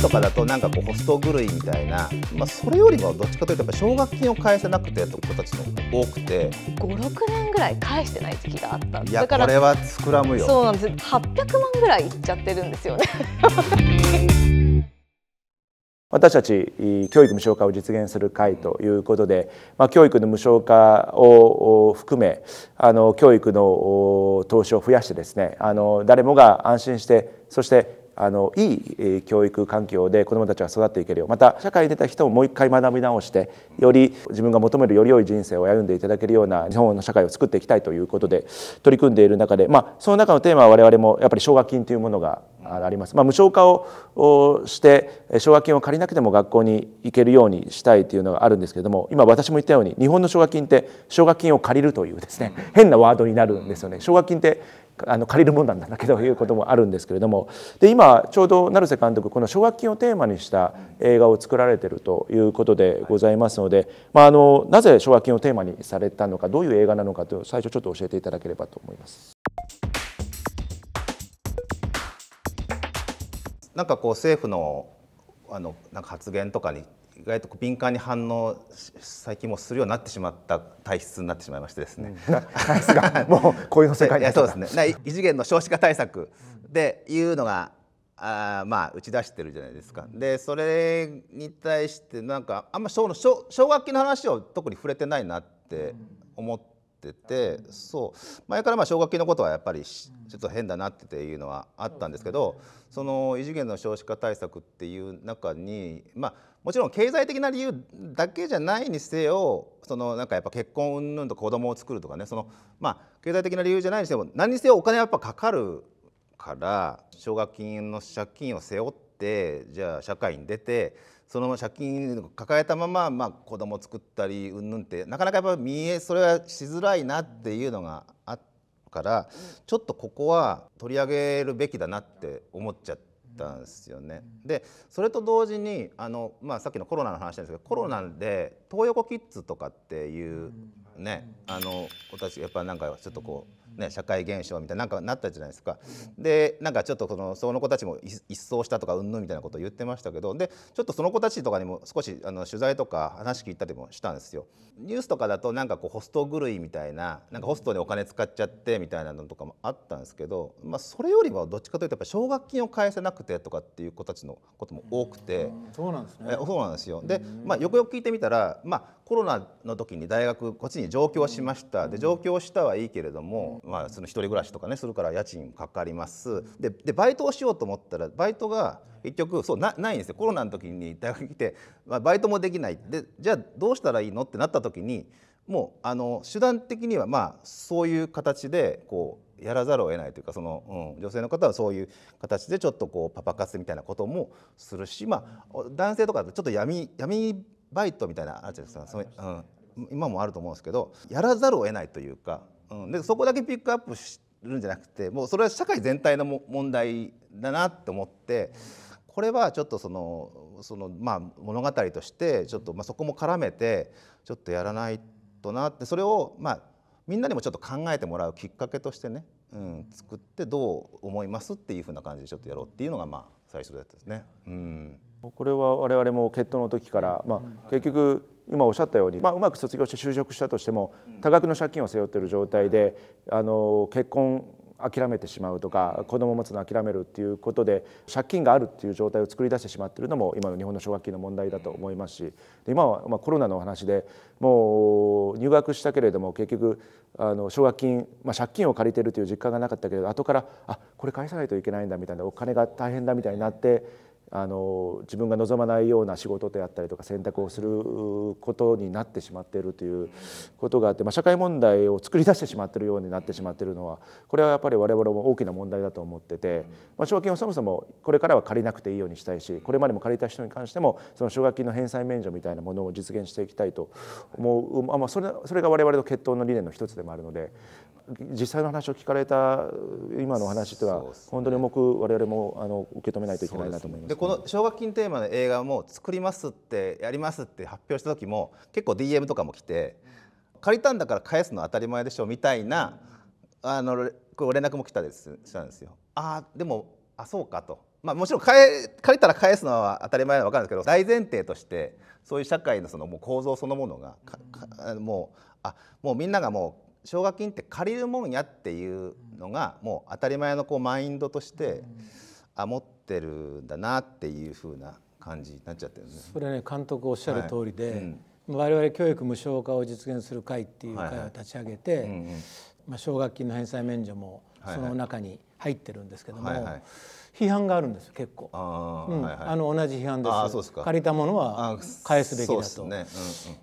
とかだとなんかこうホスト狂いみたいな、まあ、それよりもどっちかというとやっぱ奨学金を返せなくてやった子たちの多くて、5、6年ぐらい返してない時期があった。いや、これは膨らむよ。そうなんです。800万ぐらいいっちゃってるんですよね。私たち教育無償化を実現する会ということで、まあ、教育の無償化を含め教育の投資を増やしてですね、誰もが安心して、そしていい教育環境で子どもたちが育っていけるよう、また社会に出た人ももう一回学び直して、より自分が求めるより良い人生を歩んでいただけるような日本の社会を作っていきたいということで取り組んでいる中で、まあ、その中のテーマは我々もやっぱり奨学金というものがあります。まあ、無償化をして奨学金を借りなくても学校に行けるようにしたいというのがあるんですけれども、今私も言ったように日本の奨学金って奨学金を借りるというですね、変なワードになるんですよね。奨学金って借りるもんなんだけどいうこともあるんですけれども、で今ちょうど成瀬監督この奨学金をテーマにした映画を作られているということでございますので、まあ、なぜ奨学金をテーマにされたのか、どういう映画なのかという最初ちょっと教えていただければと思います。なんかこう政府のなんか発言とかに意外と敏感に反応最近もするようになってしまった体質になってしまいましてですね、もうこういうの世界になったら、そうですね、異次元の少子化対策でいうのがまあ打ち出してるじゃないですか。でそれに対してなんかあんまり奨学金の話を特に触れてないなって思ってて、そう前からまあ奨学金のことはやっぱりちょっと変だなっていうのはあったんですけど、その異次元の少子化対策っていう中にまあもちろん経済的な理由だけじゃないにせよ、そのなんかやっぱ結婚云々と子供を作るとかね、そのまあ経済的な理由じゃないにせよ何にせよお金はやっぱかかるから、奨学金の借金を背負ってじゃあ社会に出てその借金を抱えたまま、まあ、子供を作ったり云々ってなかなかやっぱそれはしづらいなっていうのがあったからちょっとここは取り上げるべきだなって思っちゃって。んですよね。でそれと同時にまあ、さっきのコロナの話なんですけど、コロナで東横キッズとかっていうね、子たちやっぱなんかちょっとこうね社会現象みたいななんかなったじゃないですか。でなんかちょっとその子たちも一掃したとかうんぬんみたいなことを言ってましたけど、でちょっとその子たちとかにも少し取材とか話聞いたりもしたんですよ。ニュースとかだとなんかこうホスト狂いみたいな、なんかホストにお金使っちゃってみたいなのとかもあったんですけど、まあ、それよりはどっちかというとやっぱ奨学金を返せなくてとかっていう子たちのことも多くて、そうなんですね。そうなんですよ。で、まあ、よくよく聞いてみたら、まあ、コロナの時に大学こっちに上京しました。で上京したはいいけれども、まあ、その一人暮らしとかねするから家賃かかります。でバイトをしようと思ったらバイトが結局ないんですよ。コロナの時に大学来て、まあ、バイトもできない。でじゃあどうしたらいいのってなった時にもう手段的にはまあそういう形でこうやらざるを得ないというか、その、女性の方はそういう形でちょっとこうパパ活みたいなこともするし、まあ、男性とかだとちょっと闇バイトみたいなあるじゃないですか、今もあると思うんですけど、やらざるを得ないというか、でそこだけピックアップするんじゃなくてもうそれは社会全体の問題だなと思って、これはちょっとそのまあ物語としてちょっとまあそこも絡めてちょっとやらないとなって、それをまあみんなにもちょっと考えてもらうきっかけとしてね、作ってどう思いますっていうふうな感じでちょっとやろうっていうのがまあ最初だったですね。これは我々も決闘の時から、まあ、結局今おっしゃったように、まあ、うまく卒業して就職したとしても多額の借金を背負っている状態で結婚諦めてしまうとか子供を持つのを諦めるっていうことで借金があるっていう状態を作り出してしまっているのも今の日本の奨学金の問題だと思いますし、今はまあコロナのお話でもう入学したけれども結局奨学金、まあ、借金を借りているという実感がなかったけれど後からこれ返さないといけないんだみたいな、お金が大変だみたいになって。自分が望まないような仕事であったりとか選択をすることになってしまっているということがあって、まあ、社会問題を作り出してしまっているようになってしまっているのはこれはやっぱり我々も大きな問題だと思ってて、まあ、奨学金をそもそもこれからは借りなくていいようにしたいし、これまでも借りた人に関してもその奨学金の返済免除みたいなものを実現していきたいと思う、まあ、それが我々の決闘の理念の一つでもあるので。実際の話を聞かれた今の話とは本当に重く我々も受け止めないといけないなと思います。でこの奨学金テーマの映画も作りますってやりますって発表した時も結構 DM とかも来て、借りたんだから返すの当たり前でしょみたいなこう連絡も来たりしたんですよ。でもあ、そうかと、まあ、もちろん借りたら返すのは当たり前なのは分かるんですけど、大前提としてそういう社会の、そのもう構造そのものがもうみんながもう奨学金って借りるもんやっていうのがもう当たり前のこうマインドとして持ってるんだなっていうふうな感じになっちゃってるんですね。それはね、監督おっしゃる通りで、はい、我々教育無償化を実現する会っていう会を立ち上げて、奨学金の返済免除もその中に入ってるんですけども、批判があるんですよ、結構。同じ批判です。借りたものは返すべきだと。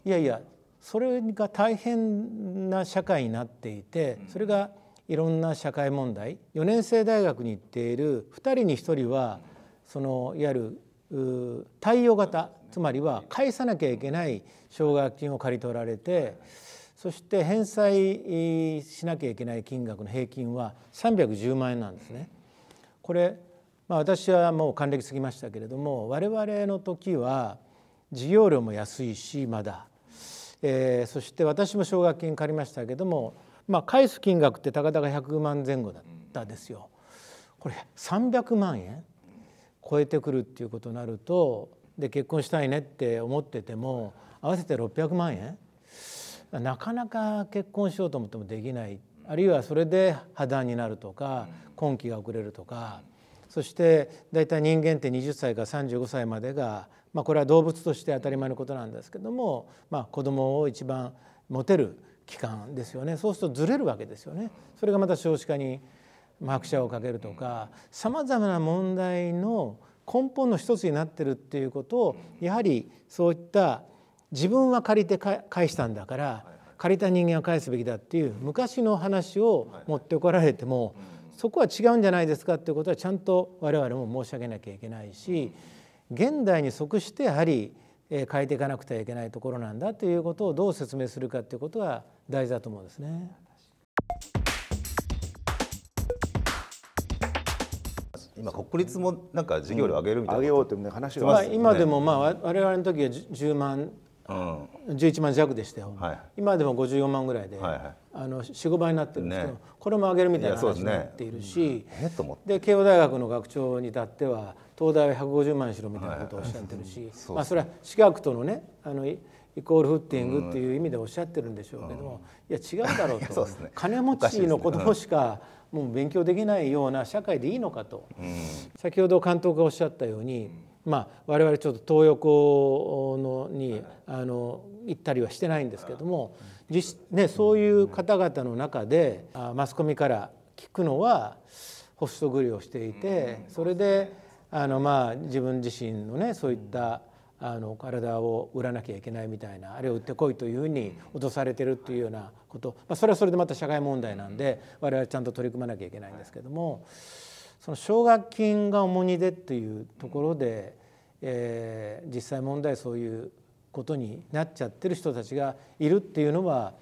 いやいや、それが大変な社会になっていて、それがいろんな社会問題、4年生大学に行っている2人に1人はそのいわゆる貸与型、つまりは返さなきゃいけない奨学金を借り取られて、そして返済しなきゃいけない金額の平均は310万円なんですね。これ、まあ、私はもう還暦過ぎましたけれども、我々の時は授業料も安いしまだ、そして私も奨学金借りましたけども、まあ、返す金額ってたかだか100万前後だったですよ。これ300万円超えてくるっていうことになると、で結婚したいねって思ってても合わせて600万円、なかなか結婚しようと思ってもできない、あるいはそれで破談になるとか婚期が遅れるとか、そして大体人間って20歳から35歳までが、まあ、これは動物として当たり前のことなんですけども、まあ、子供を一番持てる期間ですよね。そうするとずれるわけですよね。それがまた少子化に拍車をかけるとか、さまざまな問題の根本の一つになってるっていうことを、やはりそういった自分は借りて返したんだから借りた人間は返すべきだっていう昔の話を持ってこられても、そこは違うんじゃないですかっていうことはちゃんと我々も申し上げなきゃいけないし、現代に即してやはり変えていかなくてはいけないところなんだということをどう説明するかっていうことは大事だと思うんですね。今国立もなんか授業料上げるみたいな、上げようという話が、今でもまあ我々の時は10万、11万弱でしたよ。今でも54万ぐらいで45倍になってるんですけど、これも上げるみたいな話になっているし、で慶応大学の学長に至っては東大は150万にしろみたいなことをおっしゃってるし、まあそれは私学とのね、イコールフッティングっていう意味でおっしゃってるんでしょうけども、いや違うだろうと、金持ちの子供しかもう勉強できないような社会でいいのかと。先ほど監督がおっしゃったように、まあ我々ちょっと東横に行ったりはしてないんですけども、ね、そういう方々の中でマスコミから聞くのはホスト繰りをしていて、それでまあ自分自身のね、そういった体を売らなきゃいけないみたいな、あれを売ってこいというふうに脅されてるっていうようなこと、まあ、それはそれでまた社会問題なんで我々ちゃんと取り組まなきゃいけないんですけども、その奨学金が重荷でっていうところで、実際問題そういうことになっちゃってる人たちがいるっていうのは、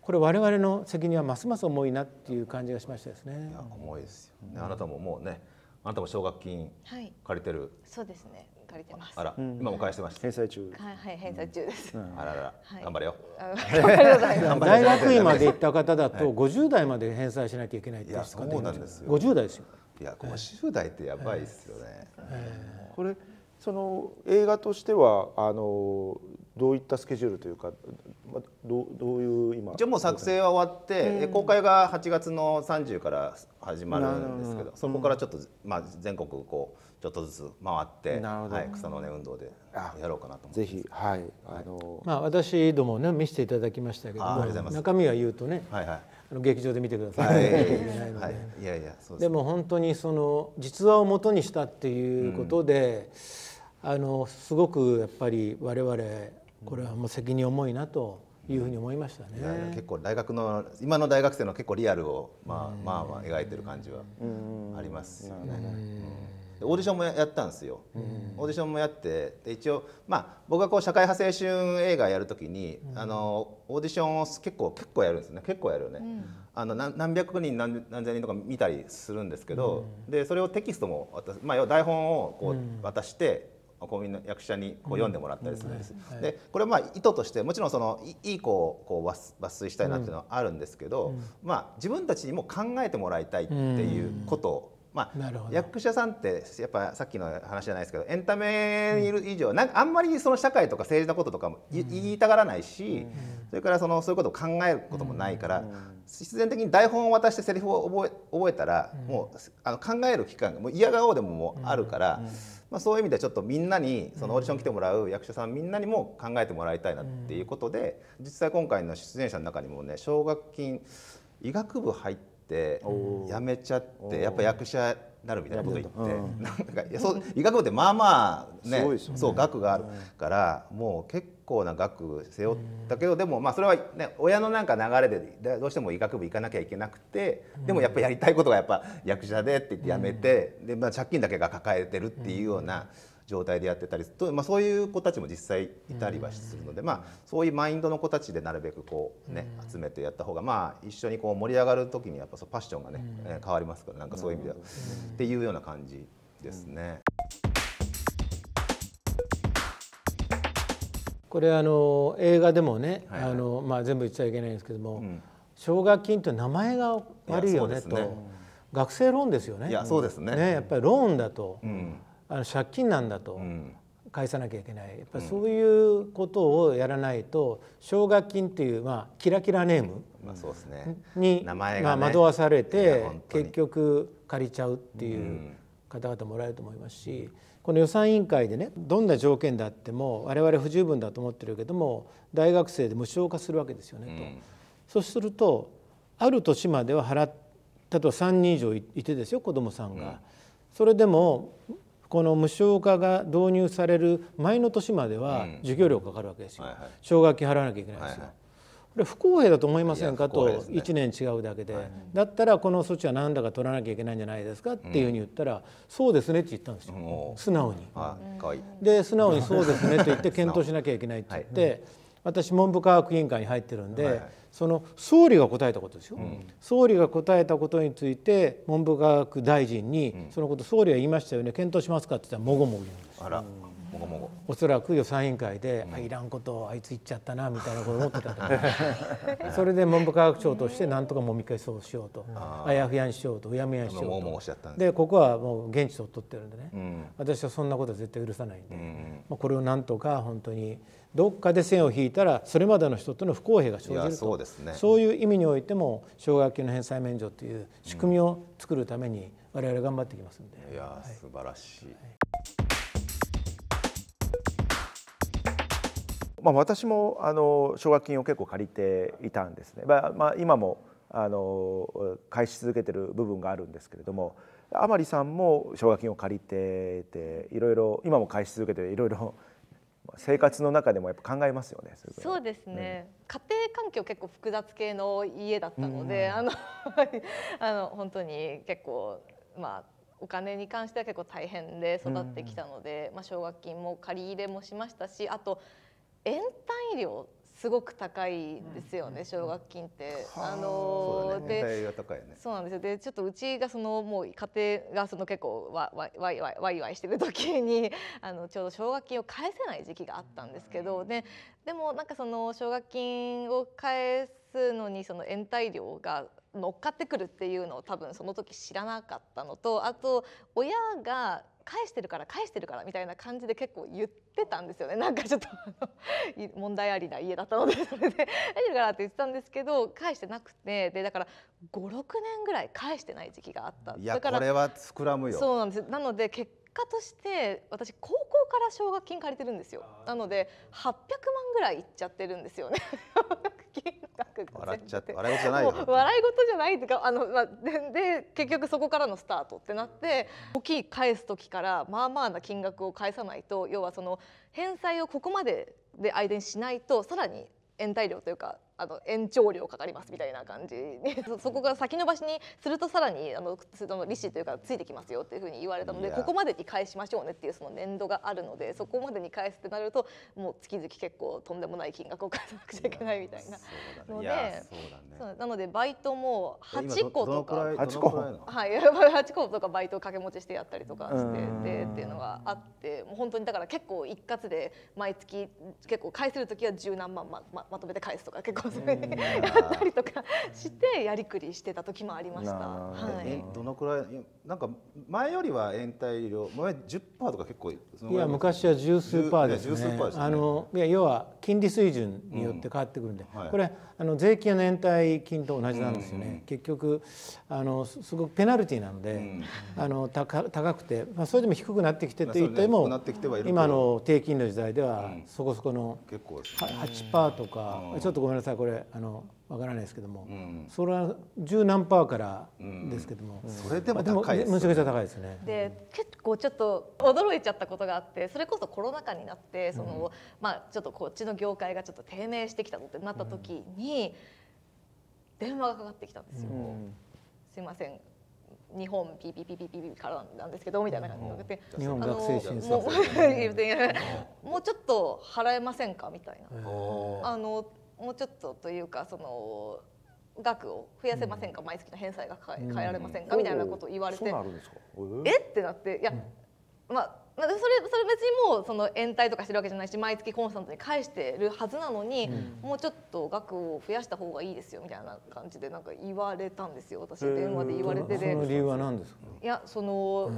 これ我々の責任はますます重いなっていう感じがしましたですね。いや、重いですよね。あなたももうね、あなたも奨学金借りてる、はい、そうですね、借りてます。あら、今も返してます。返済中。はい、返済中です。あらら、頑張れよ。大学院まで行った方だと、50代まで返済しなきゃいけないっていう。そうなんですよ。50代ですよ。いや、50代ってやばいですよね。これ、その映画としては、どういったスケジュールというか、どういう今。じゃ、もう作成は終わって、公開が8月の30から始まるんですけど、そこからちょっと、まあ、全国こう。ちょっとずつ回って、はい、草の根運動でやろうかなと思って。ぜひ、はい、まあ私どもね見せていただきましたけども、中身は言うとね、はいはい、劇場で見てください。いやいや、そうです。でも本当にその実話を元にしたっていうことで、すごくやっぱり我々これはもう責任重いなというふうに思いましたね。結構大学の今の大学生の結構リアルをまあ描いてる感じはありますよね。オーディションもやったんですよ。オーディションもやって、で一応まあ僕がこう社会派青春映画やるときに、オーディションを結構やるんですね。結構やるよね。何百人何千人とか見たりするんですけど、でそれをテキストも渡す、まあ台本をこう渡して、こうみんな役者にこう読んでもらったりするんです。でこれはまあ意図としてもちろんそのいい子をこう抜粋したいなっていうのはあるんですけど、まあ自分たちにも考えてもらいたいっていうことを。まあ、役者さんってやっぱさっきの話じゃないですけどエンタメにいる以上、うん、なんかあんまりその社会とか政治のこととかも言いたがらないし、うん、それからそういうことを考えることもないから、うん、必然的に台本を渡してセリフを覚えたら、うん、もう考える期間がもう嫌がおうでもあるから、うんうん、まあ、そういう意味ではちょっとみんなにそのオーディション来てもらう役者さんみんなにも考えてもらいたいなっていうことで、実際今回の出演者の中にもね、奨学金医学部入って。辞めちゃってやっぱ役者になるみたいなこと言って、医学部ってまあまあね、そう額があるからもう結構な額背負ったけど、でもまあそれはね、親のなんか流れでどうしても医学部行かなきゃいけなくて、でもやっぱやりたいことがやっぱ役者でって言って辞めて、でまあ借金だけが抱えてるっていうような状態でやってたりと、まあそういう子たちも実際いたりはするので、まあそういうマインドの子たちでなるべくこうね集めてやった方が、まあ一緒にこう盛り上がる時にやっぱパッションがね変わりますから、なんかそういう意味ではっていうような感じですね。これ映画でもね、まあ全部言っちゃいけないんですけども、奨学金という名前が悪いよねと、学生ローンですよね。いやそうですね。やっぱりローンだと。借金なんだと返さなきゃいけない、やっぱそういうことをやらないと奨学金というまあキラキラネームに惑わされて結局借りちゃうっていう方々もおられると思いますし、この予算委員会でね、どんな条件であっても我々不十分だと思ってるけども大学生で無償化するわけですよねと。そうするとある年までは払ったと3人以上いてですよ、子どもさんが。それでもこの無償化が導入される前の年までは授業料がかかるわけですよ、奨学金払わなきゃいけないですよ、これ不公平だと思いませんかと、1年違うだけで、だったらこの措置は何だか取らなきゃいけないんじゃないですかっていうふうに言ったら、そうですねって言ったんですよ、素直に。で素直にそうですねと言って検討しなきゃいけないって言って、私文部科学委員会に入ってるんで、その総理が答えたことですよ、総理が答えたことについて文部科学大臣にそのこと総理は言いましたよね、検討しますかって言ったらもごもご言うんですよ。あら、もごもご。おそらく予算委員会でいらんことをあいつ言っちゃったなみたいなことを思ってたと思います。それで文部科学省としてなんとかもみ消そうしようと、あやふやにしようと、うやむやにしようと、もごもごしちゃったんで、ここはもう現地と取ってるんでね、私はそんなことは絶対許さないんで、これをなんとか本当にどっかで線を引いたらそれまでの人との不公平が生じると。そうですね、そういう意味においても奨学金の返済免除という仕組みを作るために我々頑張ってきますので、いや、はい、素晴らしい、はい、まあ私も奨学金を結構借りていたんですね、まあ、今も返し続けてる部分があるんですけれども、甘利さんも奨学金を借りてていろいろ今も返し続けていろいろ生活の中でもやっぱ考えますよね。そうですね、うん、家庭環境結構複雑系の家だったので、うん、本当に結構まあお金に関しては結構大変で育ってきたので、うん、まあ奨学金も借り入れもしましたし、あと延滞料すごく高いですよね、奨学金って。そうなんですよ。でちょっとうちがもう家庭が結構ワイワイしてる時にちょうど奨学金を返せない時期があったんですけど、でもなんか奨学金を返すのに延滞料が乗っかってくるっていうのを多分その時知らなかったのと、あと親が返してるからみたいな感じで結構言ってたんですよね。なんかちょっと問題ありな家だったので、それで返るからって言ってたんですけど返してなくて、でだから5、6年ぐらい返してない時期があった。いや、これは膨らむよ。そうなんです。なので結果として私高校から奨学金借りてるんですよ。なので800万ぐらいいっちゃってるんですよね。笑っちゃって、笑い事じゃないよ。笑い事じゃないってか、で結局そこからのスタートってなって、大きい返す時からまあまあな金額を返さないと、要は返済をここまでで相手にしないとさらに延滞料というか延長料かかりますみたいな感じでそこが先延ばしにするとさらに利子というかついてきますよっていうふうに言われたので、ここまでに返しましょうねっていう年度があるので、そこまでに返すってなるともう月々結構とんでもない金額を返さなくちゃいけないみたいなので、なのでバイトも8個とか8個とかバイトを掛け持ちしてやったりとかしてでっていうのがあって、もう本当にだから結構一括で毎月結構返せる時は十何万まとめて返すとか結構。構それやったりとかしてやりくりしてた時もありました。どのくらいなんか前よりは延滞料前 10% とか結構そのいや昔は十数パーですね。要は金利水準によって変わってくるんで、これ税金の延滞金と同じなんですよね。結局すごくペナルティなので高くて、それでも低くなってきてと言っても今の低金の時代ではそこそこの 8% とかちょっとごめんなさいこれわからないですけども、それは十何パーからですけども、それでも高いですね。むちゃくちゃ高いですね。で結構ちょっと驚いちゃったことがあって、それこそコロナ禍になってそのまあちょっとこっちの業界がちょっと低迷してきたってなった時に電話がかかってきたんですよ。すいません日本ピピピピピからなんですけどみたいな感じがで、日本学生審査もうちょっと払えませんかみたいな、もうちょっとというかその額を増やせませんか、毎月の返済が変えられませんかみたいなことを言われて、えってなって、いやまあそれ別にもうその延滞とかしてるわけじゃないし、毎月コンスタントに返してるはずなのに、もうちょっと額を増やした方がいいですよみたいな感じでなんか言われたんですよ、私電話で言われて。でその理由は何ですか。いやその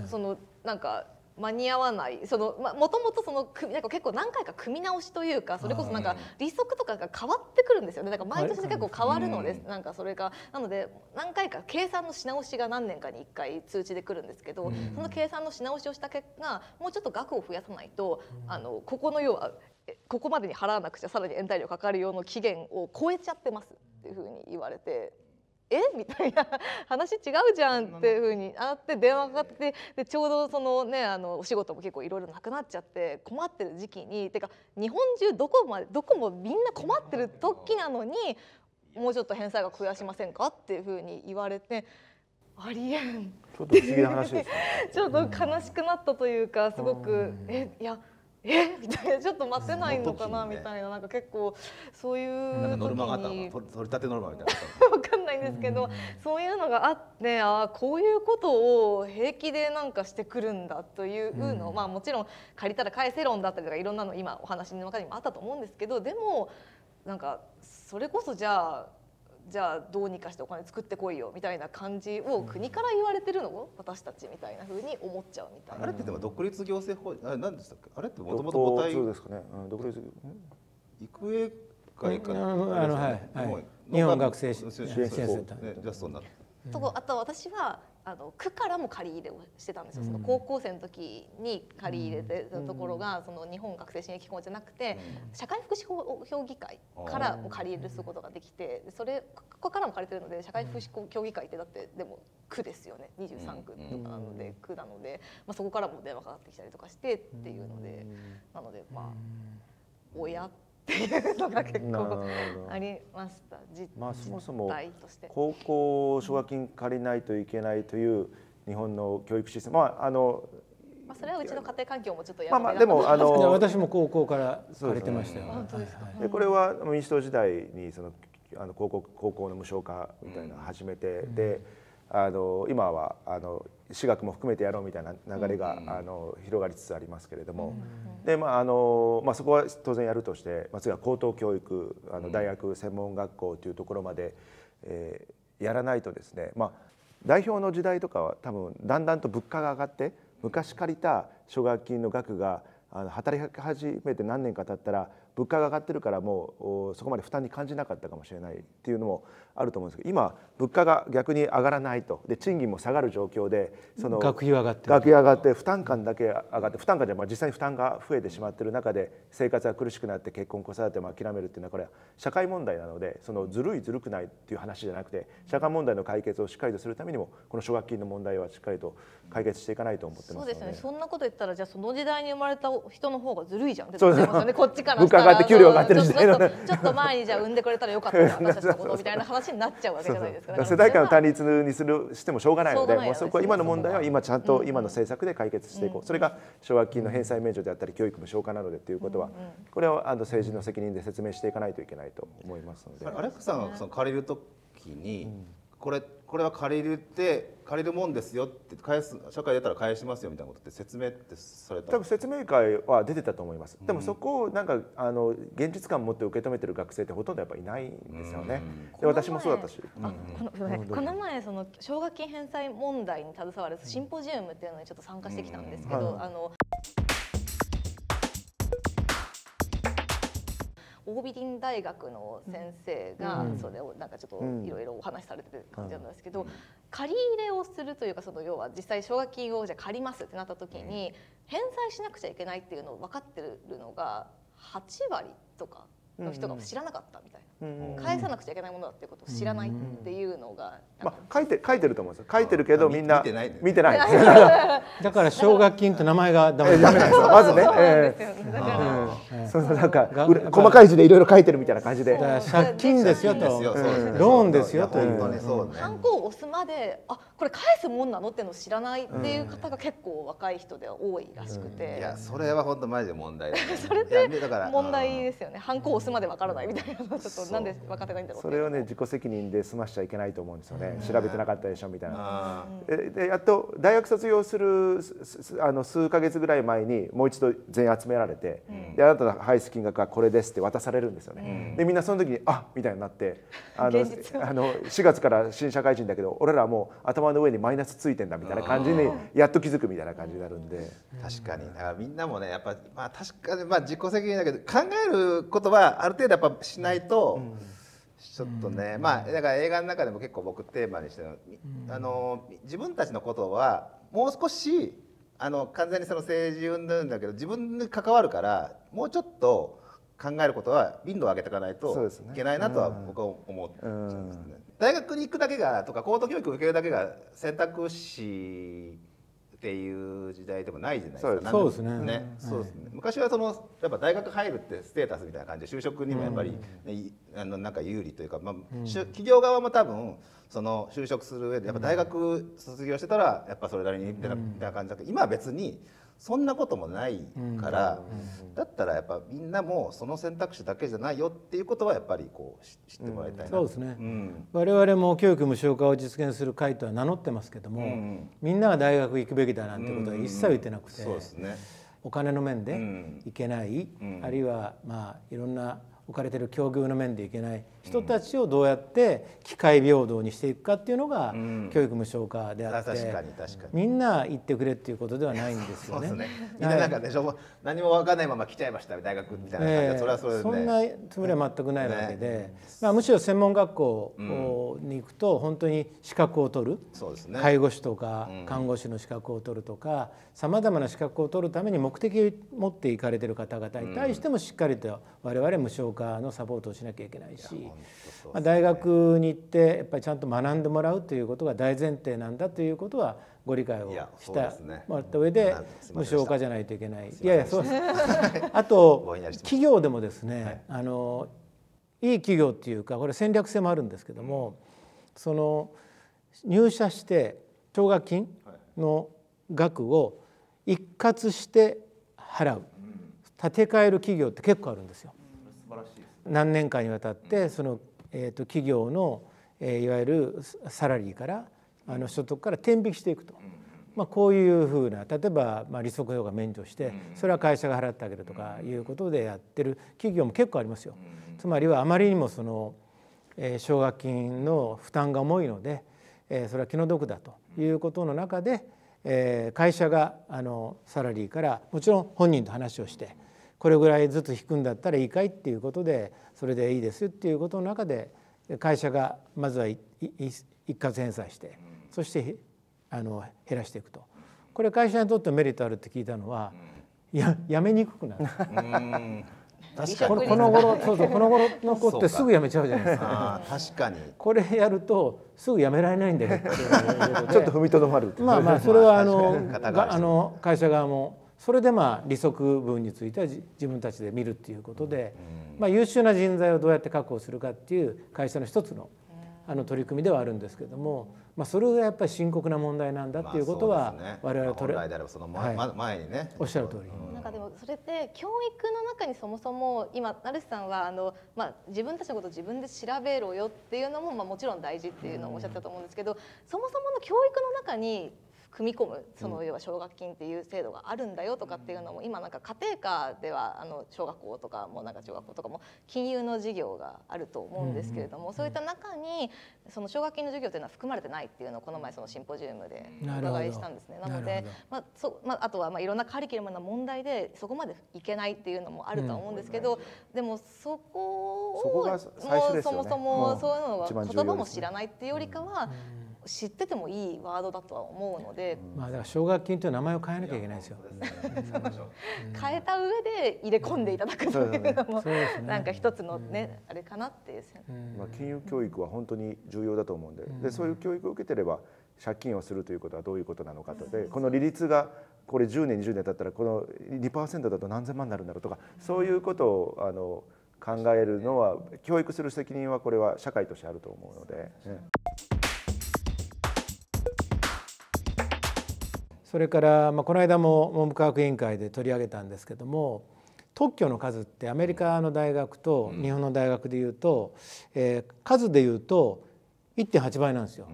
なんか間に合わない、そのもともとそのなんか結構何回か組み直しというか、それこそなんか利息とかが変わってくるんですよね。だから毎年結構変わるのです、なんかそれがなので何回か計算のし直しが何年かに1回通知でくるんですけど、その計算のし直しをした結果もうちょっと額を増やさないとここの要はここまでに払わなくちゃさらに延滞料かかるような期限を超えちゃってますっていうふうに言われて。えみたいな、話違うじゃんっていうふうにあって電話がかかって、でちょうどそのねお仕事も結構いろいろなくなっちゃって困ってる時期に、てか日本中どこもみんな困ってる時なのに、もうちょっと返済が増やしませんかっていうふうに言われて、ありえんちょっと不思議な話ですね。ちょっと悲しくなったというか、すごくいやみたいな、ちょっと待ってないのかなみたいな、なんか結構そういうなんかノルマがあったのか、取り立てノルマみたいなわかんないんですけど、そういうのがあって、あこういうことを平気でなんかしてくるんだというの、まあもちろん借りたら返せ論だったりとかいろんなの今お話の中にもあったと思うんですけど、でもなんかそれこそじゃあどうにかしてお金作ってこいよみたいな感じを国から言われてるのを私たちみたいな風に思っちゃうみたいな。あれってでも独立行政法人、あれ何でしたっけ、あれってもともと母体ですかね。独立育英会か日本学生支援センタージャストになって。あと私は区からも借り入れをしてたんですよ。その高校生の時に借り入れてたところが、その日本学生支援機構じゃなくて社会福祉協議会からも借り入れすることができて、それここからも借りてるので、社会福祉協議会ってだってでも区ですよね、23区とかなので区なので、まあそこからも電話かかってきたりとかしてっていうので、なのでまあ親っていうのが結構ありました。まあそもそも高校奨学金借りないといけないという日本の教育システム、まあそれはうちの家庭環境もちょっとやばいな。まあでも私も高校から借りてましたよ。でこれは民主党時代にその高校の無償化みたいなのを始めて、で今は私学も含めてやろうみたいな流れが広がりつつありますけれども、でそこは当然やるとして、次は高等教育大学専門学校というところまでやらないとですね、代表の時代とかは多分だんだんと物価が上がって、昔借りた奨学金の額が働き始めて何年か経ったら物価が上がってるから、もうそこまで負担に感じなかったかもしれないっていうのもあると思うんですけど、今物価が逆に上がらないと、で賃金も下がる状況で、その学費上がって負担感だけ上がって、負担感じゃなくて実際に負担が増えてしまってる中で生活が苦しくなって、結婚子育ても諦めるっていうのはこれは社会問題なので、そのずるいずるくないっていう話じゃなくて、社会問題の解決をしっかりとするためにもこの奨学金の問題はしっかりと解決していかないと思ってますので。そうですね。そんなこと言ったら、じゃあその時代に生まれた人の方がずるいじゃんって言ってますよね。こっちからしたら給料上がってる時代のね、ちょっと前にじゃあ産んでくれたらよかった私たちのことみたいな話になっちゃうわけじゃないですか。世代間の単立にしてもしょうがないので、そこは今の問題は今ちゃんと今の政策で解決していこう、それが奨学金の返済免除であったり教育無償化なのでということは、これを政治の責任で説明していかないといけないと思いますので。アレックさんが借りる時にこれは借りるもんですよって返す、社会出たら返しますよみたいなことって説明ってされた？多分説明会は出てたと思います。でもそこをなんか現実感を持って受け止めてる学生ってほとんどやっぱいないんですよね。で私もそうだったし。この前その奨学金返済問題に携わるシンポジウムっていうのにちょっと参加してきたんですけど、オービリン大学の先生がそれをなんかちょっといろいろお話しされてる感じなんですけど、借り入れをするというか、その要は実際奨学金をじゃあ借りますってなった時に返済しなくちゃいけないっていうのを分かってるのが8割とかの人が知らなかったみたいな、返さなくちゃいけないものだっていうことを知らないっていうのが、書いてると思うんですよ。書いてるけどみんな見てないだから奨学金って名前がダメなんですよまずね。なんか細かい字でいろいろ書いてるみたいな感じで、借金ですよとローンですよというハンコを押すまで、あ、これ返すもんなのってのを知らないっていう方が結構若い人では多いらしくて、いやそれは本当マジで問題それって問題ですよね。ハンコを押すまでわからないみたいな、ちょっとなんで分かってないんだろう。それをね、自己責任で済ましちゃいけないと思うんですよね。調べてなかったでしょみたいな。でやっと大学卒業する数ヶ月ぐらい前にもう一度全員集められて、であなたの返す金額はこれですって渡されるんですよね。でみんなその時にあみたいになって、4月から新社会人だけど俺らはもう頭の上にマイナスついてんだみたいな感じにやっと気づくみたいな感じになるんで、確かにだからみんなもね、やっぱまあ確かにまあ自己責任だけど考えることはある程度やっぱしないと、ちょっとね、まあだから映画の中でも結構僕テーマにしてる自分たちのことはもう少し完全にその政治云々だけど自分に関わるから、もうちょっと考えることは頻度を上げていかないといけないなとは僕は思ってますね。大学に行くだけがとか高等教育を受けるだけが選択肢っていう時代でもないじゃないですか。そうですね。昔はそのやっぱ大学入るってステータスみたいな感じで、就職にもやっぱりね、なんか有利というか、まあ企業側も多分その就職する上でやっぱ大学卒業してたらやっぱそれなりにみたいな感じだけど、今は別にそんなこともないから、だったらやっぱみんなもその選択肢だけじゃないよっていうことはやっぱりこう知ってもらいたいな。そうですね。我々も教育無償化を実現する会とは名乗ってますけども、みんなが大学行くべきだなんてことは一切言ってなくて、お金の面で行けない、あるいはまあいろんな置かれている境遇の面でいけない人たちをどうやって機会平等にしていくかっていうのが教育無償化であって、みんな行ってくれっていうことではないんですよね。みんななんかね、何も分かんないまま来ちゃいました大学みたいな感じで、それはそれでね、そんなつもりは全くないわけで、むしろ専門学校に行くと本当に資格を取る、介護士とか看護師の資格を取るとか、さまざまな資格を取るために目的を持っていかれている方々に対してもしっかりと我々無償化のサポートをしなきゃいけないし、大学に行ってやっぱりちゃんと学んでもらうということが大前提なんだということはご理解をしたもらった上で無償化じゃないといけない。いやいや、そうですあと企業でもですね、いい企業っていうか、これ戦略性もあるんですけども、その入社して奨学金の額を一括して払う、立て替える企業って結構あるんですよ。何年間にわたってその企業のいわゆるサラリーから所得から転引きしていくと、こういうふうな、例えば利息とか免除してそれは会社が払ってあげるとかいうことでやってる企業も結構ありますよ。つまりはあまりにもその奨学金の負担が重いので、それは気の毒だということの中で、会社がサラリーから、もちろん本人と話をして、これぐらいずつ引くんだったらいいかいっていうことで、それでいいですっていうことの中で、会社がまずは一括返済して、そして減らしていくと、これ会社にとってメリットあるって聞いたのは、やめにくくなる。確かにこの頃の子ってすぐ辞めちゃうじゃないですか。確かにこれやるとすぐ辞められないんだよ。ちょっと踏みとどまる。まあまあそれは会社側も。それでまあ利息分については自分たちで見るっていうことで、まあ優秀な人材をどうやって確保するかっていう会社の一つの取り組みではあるんですけども、まあそれがやっぱり深刻な問題なんだっていうことは我々本来であればその前にねおっしゃる通り。なんかでもそれって教育の中にそもそも今成瀬さんは自分たちのことを自分で調べろよっていうのもまあもちろん大事っていうのをおっしゃってたと思うんですけど、そもそもの教育の中に組み込むその要は奨学金っていう制度があるんだよとかっていうのも今なんか家庭科では小学校とかもなんか中学校とかも金融の授業があると思うんですけれども、そういった中にその奨学金の授業というのは含まれてないっていうのをこの前そのシンポジウムでお伺いしたんですね。なのであとはまあいろんなカリキュラムの問題でそこまでいけないっていうのもあるとは思うんですけど、でもそこをそもそもそういうのが言葉も知らないっていうよりかは知っててもいいワードだとは思うので、まあだから奨学金という名前を変えなきゃいけないですよ。変えた上で入れ込んでいただくというのもなんか一つのねあれかなっていう。まあ金融教育は本当に重要だと思うんで、そういう教育を受けてれば借金をするということはどういうことなのかとで、この利率がこれ10年20年経ったらこの 2% だと何千万になるんだろうとか、そういうことを考えるのは教育する責任はこれは社会としてあると思うので。それからこの間も文部科学委員会で取り上げたんですけども、特許の数ってアメリカの大学と日本の大学でいうと、数でいうと 1.8 倍なんですよ。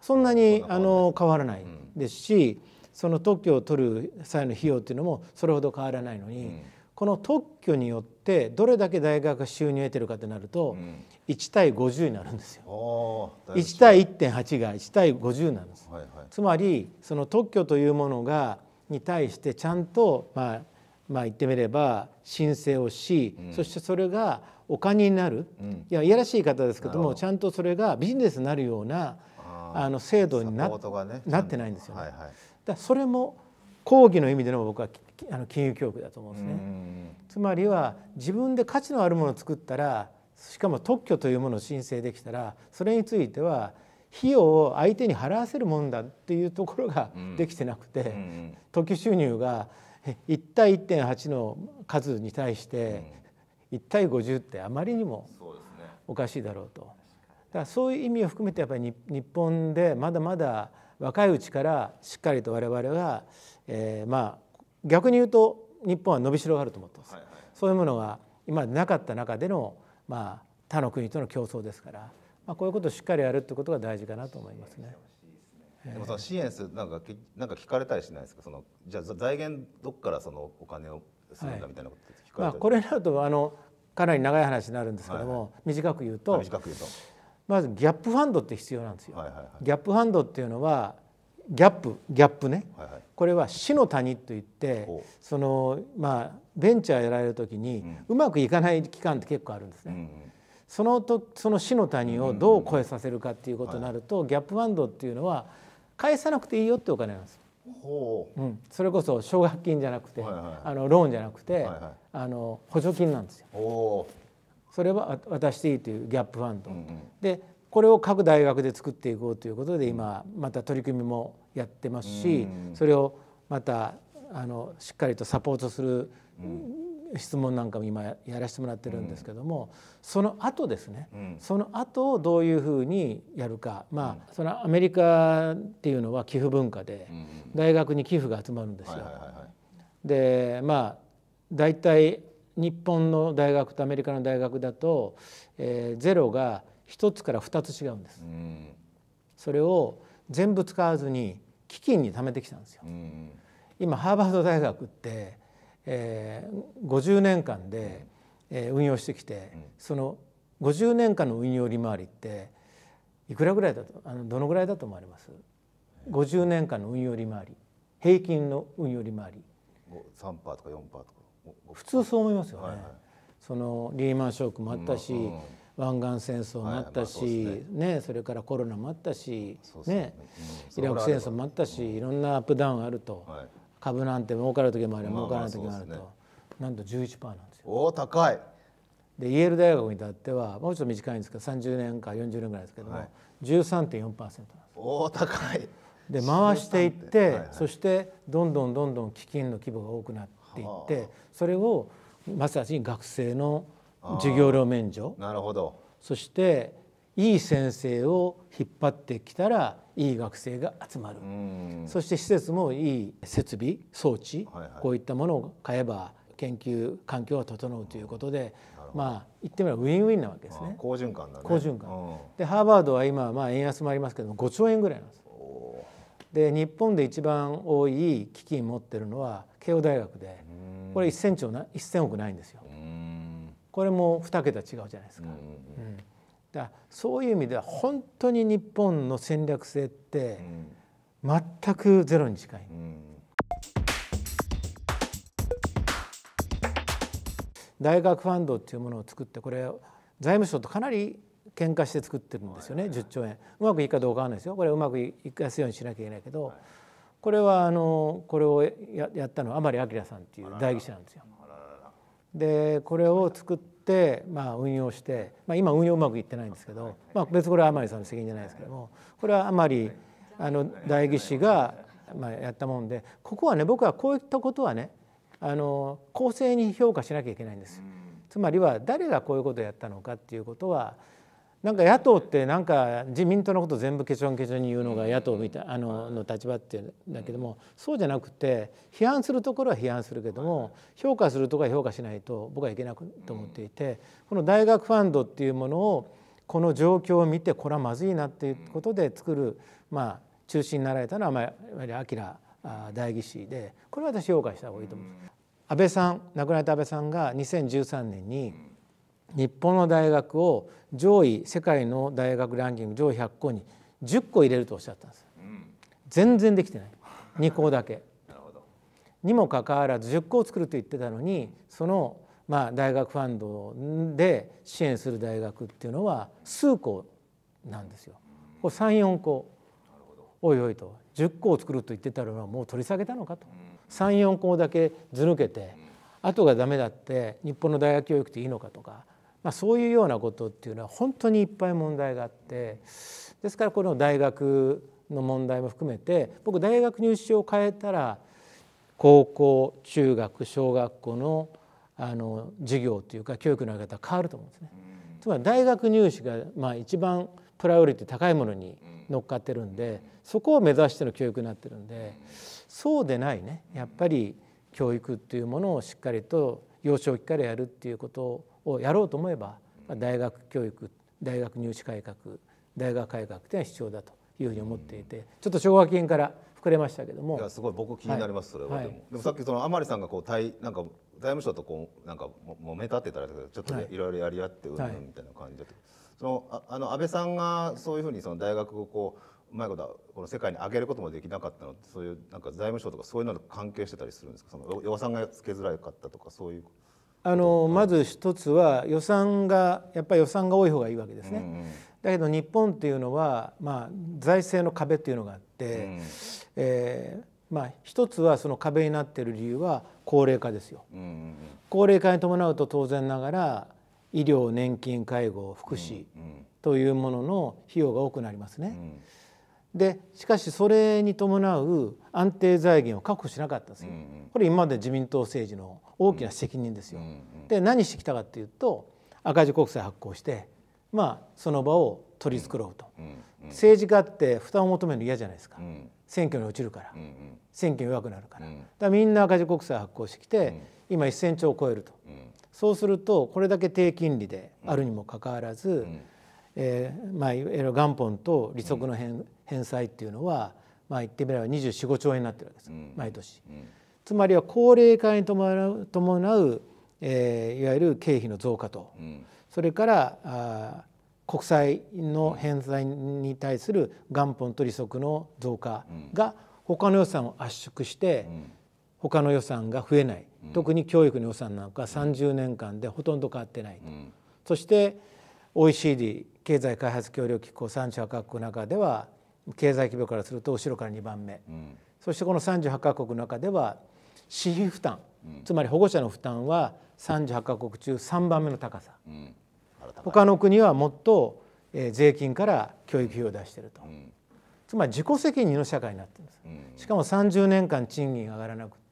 そんなに変わらないですし、その特許を取る際の費用っていうのもそれほど変わらないのに、この特許によってどれだけ大学が収入を得てるかってなると1対50になるんですよ。1対 1.8 が1対50なんです。つまりその特許というものがに対してちゃんとまあ言ってみれば申請をし、そしてそれがお金になる、いやらしい言い方ですけども、ちゃんとそれがビジネスになるような制度になってないんですよね。だからそれも講義の意味での僕は金融教育だと思うんですね。つまりは自分で価値のあるものを作ったら、しかも特許というものを申請できたら、それについては費用を相手に払わせるもんだっていうところができてなくて、特許収入が1対 1.8 の数に対して1対50ってあまりにもおかしいだろうと。だからそういう意味を含めてやっぱり日本でまだまだ若いうちからしっかりと我々が逆に言うと日本は伸びしろがあると思ってます。そういうものが今までなかった中での他の国との競争ですから、こういうことをしっかりやるってことが大事かなと思いますね。でもその支援するなんか聞かれたりしないですか。そのじゃあ財源どこからそのお金をするんだみたいなことって聞かれたり。これだとかなり長い話になるんですけども、短く言うと、まずギャップファンドって必要なんですよ。ギャップファンドっていうのはギャップね、これは死の谷といって、そのベンチャーやられる時にうまくいかない期間って結構あるんですね。その死の谷をどう超えさせるかっていうことになると、ギャップファンドっていうのは返さなくていいよってお金なんです。それこそ奨学金じゃなくてローンじゃなくて補助金なんですよ。それは渡していいというギャップファンドで、これを各大学で作っていこうということで今また取り組みもやってますし、それをまたしっかりとサポートする質問なんかも今やらせてもらってるんですけども、その後ですね、その後をどういうふうにやるか。そのアメリカっていうのは寄付文化で大学に寄付が集まるんですよ。で大体日本の大学とアメリカの大学だとゼロが1つから2つ違うんです。それを全部使わずに基金に貯めてきたんですよ。今ハーバード大学って50年間で運用してきて、その50年間の運用利回りっていくらぐらいだとどのぐらいだと思われます？50年間の運用利回り、平均の運用利回り 3% とか 4% とか、普通そう思いますよね。そのリーマンショックもあったし、湾岸戦争もあったし、それからコロナもあったし、イラク戦争もあったし、いろんなアップダウンあると、株なんて儲かる時もあれば儲からない時もあると、なんと 11% なんですよ。おお高い。でイェール大学に至ってはもうちょっと短いんですけど30年か40年ぐらいですけども 13.4% なんです。おお高い。で回していって、そしてどんどん基金の規模が多くなっていって、それをまさに学生の授業料免除、そしていい先生を引っ張ってきたらいい学生が集まる、そして施設もいい設備装置、はい、はい、こういったものを買えば研究環境が整うということで、まあ言ってみればウィンウィンなわけですね。好循環だね。好循環、でハーバードは今、まあ、円安もありますけども5兆円ぐらいなんです。で日本で一番多い基金持ってるのは慶応大学で、これ1000億ないんですよ。これも2桁違うじゃないですか。だそういう意味では本当に日本の戦略性って全くゼロに近い。大学ファンドっていうものを作って、これ財務省とかなり喧嘩して作ってるんですよね。10兆円うまくいくかどうかわかんないですよ。これうまくいかすようにしなきゃいけないけど、はい、これはこれを やったのは甘利明さんっていう代議士なんですよ。でこれを作って、まあ、運用して、まあ、今運用うまくいってないんですけど、まあ、別にこれは甘利さんの責任じゃないですけども、これは甘利代議士が、まあ、やったもんで、ここはね僕はこういったことはね公正に評価しなきゃいけないんです。つまりは誰がこういうことをやったのかっていうことは、なんか野党ってなんか自民党のこと全部ケチョンケチョンに言うのが野党みたいの立場っていうんだけども、そうじゃなくて批判するところは批判するけども評価するところは評価しないと僕はいけないと思っていて、この大学ファンドっていうものをこの状況を見てこれはまずいなっていうことで作る、まあ中心になられたのはやはり明代議士で、これは私評価した方がいいと思います。安倍さん、亡くなった安倍さんが2013年に日本の大学を上位世界の大学ランキング上位100校に10校入れるとおっしゃったんです。全然できてない2校だけにもかかわらず10校作ると言ってたのに、そのまあ大学ファンドで支援する大学っていうのは数校なんですよ。これ34校おいおいと10校作ると言ってたのはもう取り下げたのかと、34校だけず抜けてあとがダメだって日本の大学教育っていいのかとか。まあそういうようなことっていうのは本当にいっぱい問題があって、ですからこの大学の問題も含めて僕大学入試を変えたら高校中学小学校の授業というか教育のやり方変わると思うんですね。つまり大学入試がまあ一番プライオリティ高いものに乗っかってるんで、そこを目指しての教育になってるんで、そうでないねやっぱり教育っていうものをしっかりと幼少期からやるっていうことをやろうと思えば大学教育、大学入試改革、大学改革というのは必要だというふうに思っていて、ちょっと奨学金から膨れましたけども、いやすごい僕気になります、はい、それは、はい、でもさっきその甘利さんがこうなんか財務省とこうなんかもめたって言ったらちょっと、ね、はい、いろいろやり合ってうんぬんみたいな感じだけど、その安倍さんがそういうふうにその大学をこううまいことこの世界に上げることもできなかったのって、そういうなんか財務省とかそういうのと関係してたりするんですか、その予算がつけづらかったとかそういう。まず一つは予算が多い方がいいわけですね。だけど日本っていうのは、まあ、財政の壁っていうのがあって、まあ一つはその壁になっている理由は高齢化ですよ。高齢化に伴うと当然ながら医療、年金、介護、福祉というものの費用が多くなりますね。でしかしそれに伴う安定財源を確保しなかったんですよ。これ今まで自民党政治の大きな責任ですよ。で何してきたかっていうと赤字国債発行して、まあ、その場を取り繕うと。政治家って負担を求めるの嫌じゃないですか。選挙に落ちるから、選挙に弱くなるから、だからみんな赤字国債発行してきて今1000兆を超えると。そうするとこれだけ低金利であるにもかかわらず、まあいわゆる元本と利息の返済っていうのは、まあ言ってみれば24、5兆円になってるわけです、毎年。つまりは高齢化に伴う、いわゆる経費の増加と、それから国債の返済に対する元本と利息の増加が他の予算を圧縮して、他の予算が増えない、特に教育の予算なんか30年間でほとんど変わってないと。そしてOECD 経済開発協力機構38カ国の中では経済規模からすると後ろから2番目、そしてこの38カ国の中では私費負担、つまり保護者の負担は38カ国中3番目の高さ、他の国はもっと税金から教育費を出していると、つまり自己責任の社会になっているんです、しかも30年間賃金が上がらなくて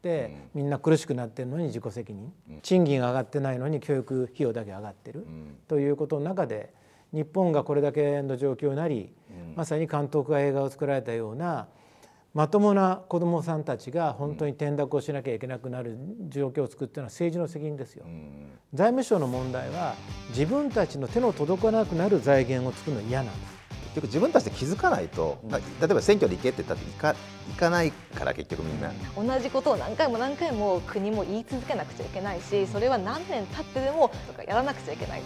みんな苦しくなっているのに自己責任、賃金が上がってないのに教育費用だけ上がってるということの中で日本がこれだけの状況になり、まさに監督が映画を作られたようなまともな子どもさんたちが本当に転落をしなきゃいけなくなる状況を作っているのは政治の責任ですよ。財務省の問題は自分たちの手の届かなくなる財源を作るのは嫌なんです。結局自分たちで気づかないと、例えば選挙で行けって言ったって行かないから結局みんな同じことを何回も何回も国も言い続けなくちゃいけないし、それは何年経ってでもやらなくちゃいけない。